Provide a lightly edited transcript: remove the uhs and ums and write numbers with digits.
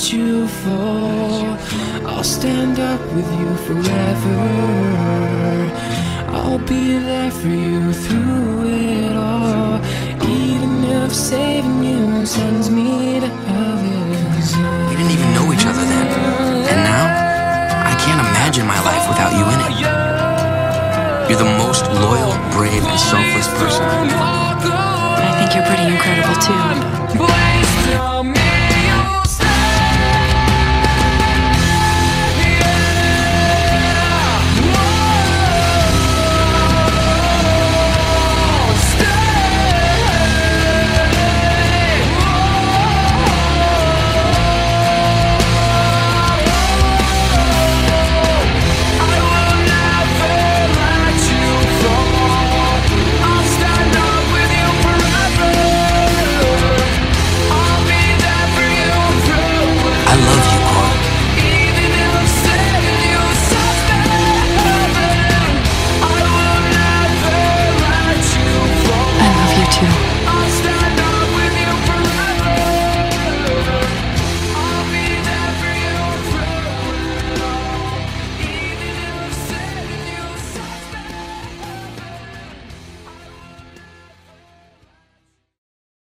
let you fall. I'll stand up with you forever. I'll be there for you through it all, even if saving you sends me to heaven. We didn't even know each other then, and now I can't imagine my life without you in it. You're the most loyal, brave, and selfless person I know. I think you're pretty incredible too.